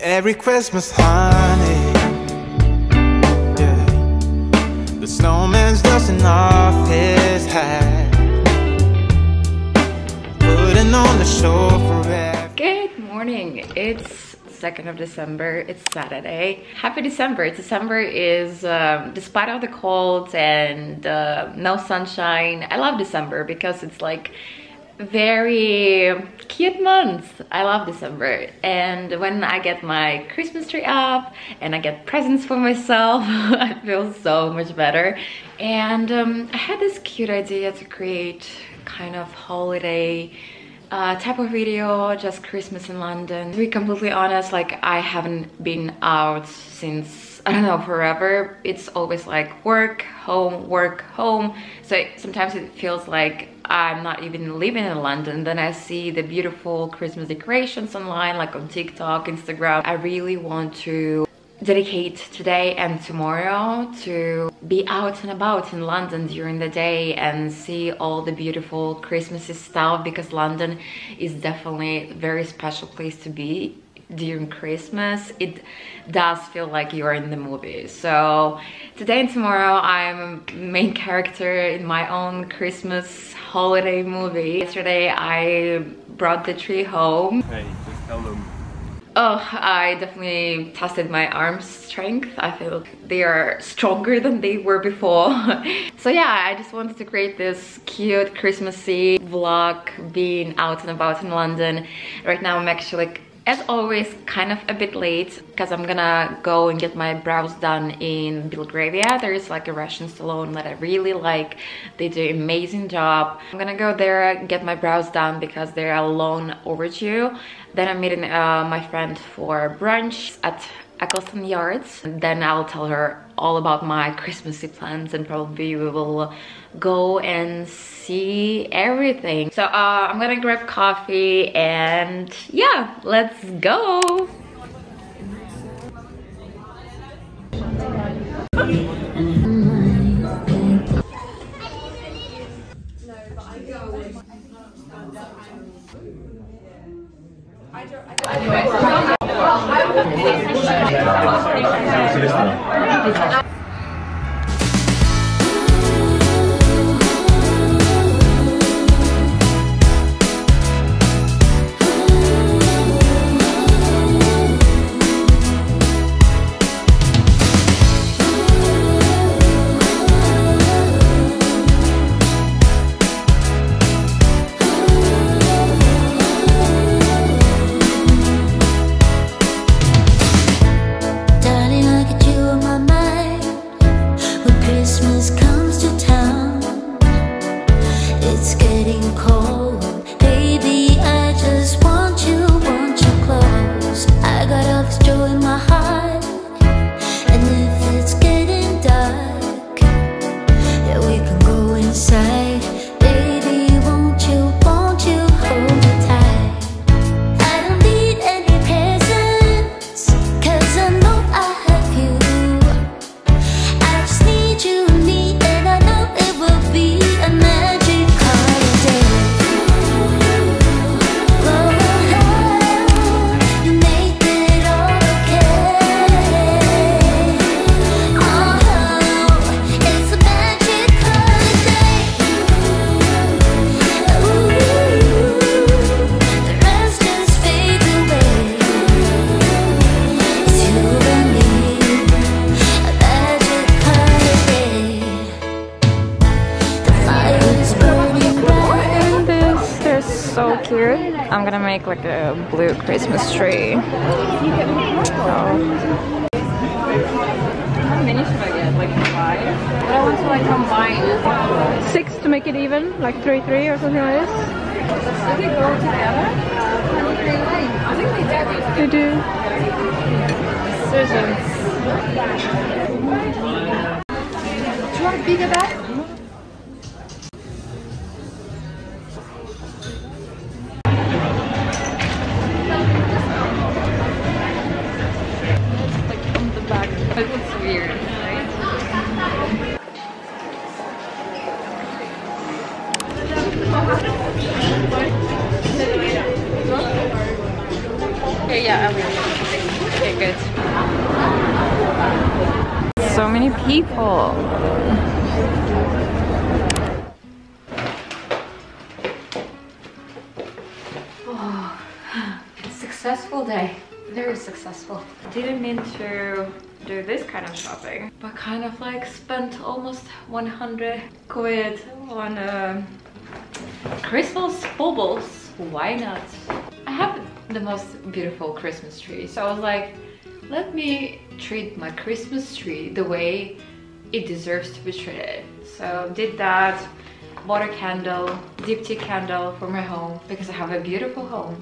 Every Christmas, honey, yeah. The snowman's dusting off his hat, putting on the show for everyone. Good morning. It's 2nd of December. It's Saturday. Happy December. December is, despite all the colds and no sunshine, I love December because it's like very cute month. I love December, and when I get my Christmas tree up and I get presents for myself, I feel so much better. And I had this cute idea to create kind of holiday type of video, just Christmas in London. To be completely honest, like, I haven't been out since, I don't know, forever. It's always like work, home, so sometimes it feels like I'm not even living in London. Then I see the beautiful Christmas decorations online, like on TikTok, Instagram. I really want to dedicate today and tomorrow to be out and about in London during the day and see all the beautiful Christmassy stuff, because London is definitely a very special place to be during Christmas. It does feel like you're in the movie. So today and tomorrow I'm main character in my own Christmas holiday movie. Yesterday I brought the tree home. Hey, just tell them. Oh, I definitely tested my arm strength. I feel they are stronger than they were before. So yeah, I just wanted to create this cute Christmassy vlog, being out and about in London. Right now I'm actually, like, as always, kind of a bit late because I'm gonna go and get my brows done in Belgravia. There is like a Russian salon that I really like. They do an amazing job. I'm gonna go there and get my brows done because they're long overdue. Then I'm meeting my friend for brunch at Eccleston Yards. Then I'll tell her all about my Christmassy plans, and probably we will go and see everything. So I'm gonna grab coffee and yeah, let's go. I'm gonna make like a blue Christmas tree. So. How many should I get? Like 5? But I want to like combine 6 to make it even, like 3-3 or something like this. Do they go together? I think they do. They do. Do you want a bigger bag? Yeah, I will. good. So many people. Oh, it's a successful day. Very successful. Didn't mean to do this kind of shopping, but kind of like spent almost 100 quid on Christmas baubles. Why not? I have the most beautiful Christmas tree, so I was like, let me treat my Christmas tree the way it deserves to be treated. So did that, bought a candle, Diptyque candle for my home because I have a beautiful home.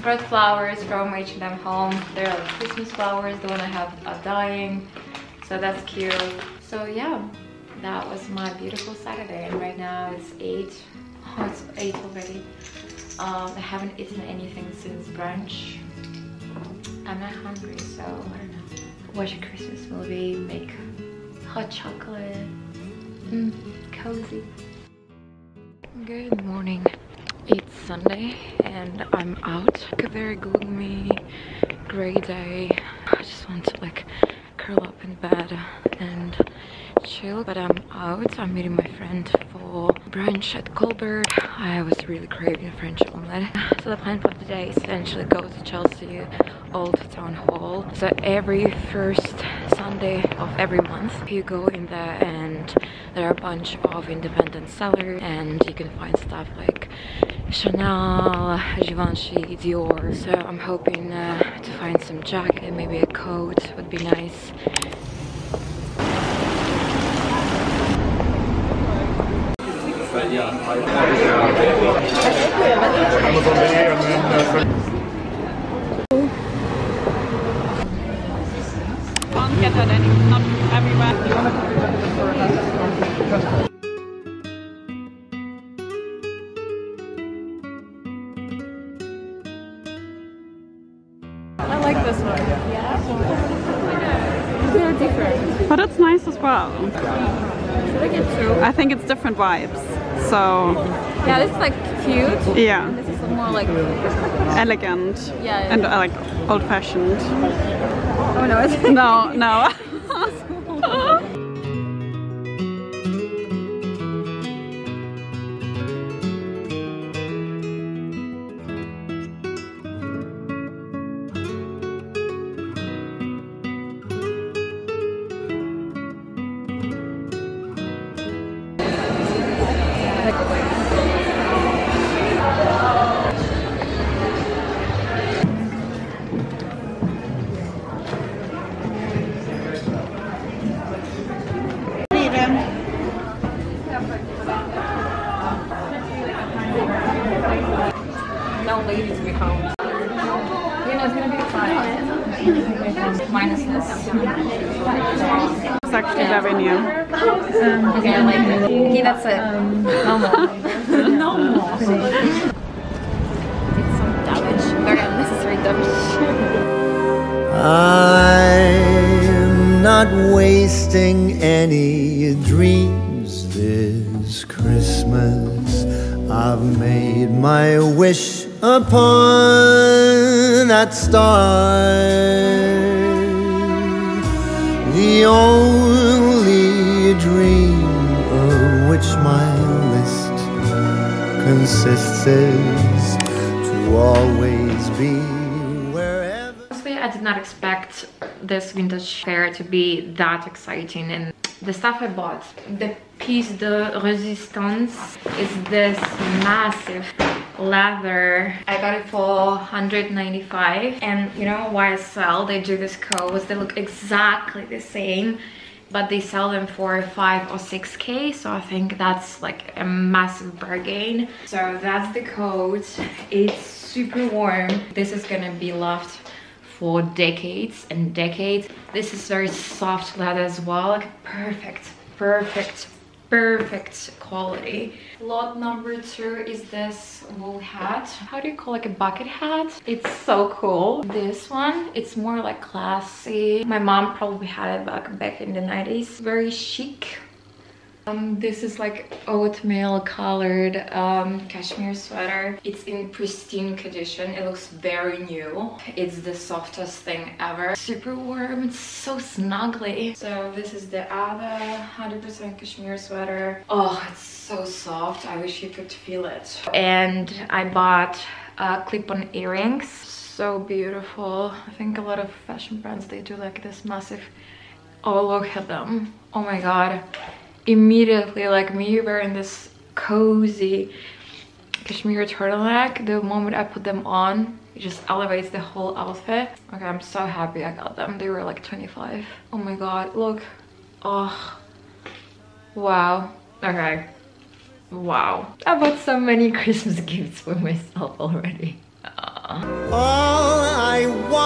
Brought flowers from H&M home. They're like Christmas flowers. The one I have are dying, so that's cute. So yeah, that was my beautiful Saturday, and right now it's 8. Oh, it's 8 already. I haven't eaten anything since brunch. I'm not hungry, so I don't know. Watch a Christmas movie, make hot chocolate. Cozy. Good morning. It's Sunday and I'm out. Like a very gloomy, grey day. I just want to like curl up in bed and chill, but I'm out. I'm meeting my friend for brunch at Colbert. I was really craving a French omelette. So the plan for the day is essentially go to Chelsea Old Town Hall. So every first Sunday of every month you go in there, and there are a bunch of independent sellers and you can find stuff like Chanel, Givenchy, Dior. So I'm hoping to find some jacket, maybe a coat would be nice. Can't get that any, not everywhere. I like this one. Yeah. They're different. But it's nice as well. Should I get two? I think it's different vibes. So yeah, this is like cute. Yeah. And this is more like elegant. Yeah, yeah. And like old fashioned. Oh no, it's no, no. Ladies we home. You know, it's gonna be fine. Minus this. It's actually very new. Okay, I like it. Okay, that's it. No more. No more. It's some damage. Very unnecessary damage. I'm not wasting any dreams this Christmas. I've made my wish upon that star. The only dream of which my list consists is to always be wherever. Honestly, I did not expect this vintage fair to be that exciting, and the stuff I bought, the piece de resistance is this massive leather. I got it for 195, and you know YSL, they do this coats, they look exactly the same, but they sell them for 5 or 6k, so I think that's like a massive bargain. So that's the coat. It's super warm. This is gonna be loved for decades and decades. This is very soft leather as well, like perfect quality. Lot number 2 is this wool hat. How do you call like a bucket hat? It's so cool. This one, it's more like classy. My mom probably had it back in the 90s. Very chic. This is like oatmeal colored cashmere sweater. It's in pristine condition. It looks very new. It's the softest thing ever. Super warm. It's so snuggly. So this is the other 100% cashmere sweater. Oh, it's so soft. I wish you could feel it. And I bought clip-on earrings. So beautiful. I think a lot of fashion brands, they do like this massive... Oh, look at them. Oh my god. Immediately, like me wearing this cozy cashmere turtleneck, the moment I put them on, it just elevates the whole outfit. Okay, I'm so happy I got them. They were like 25. Oh my god, look. Oh wow. Okay, wow, I bought so many Christmas gifts for myself already. All I want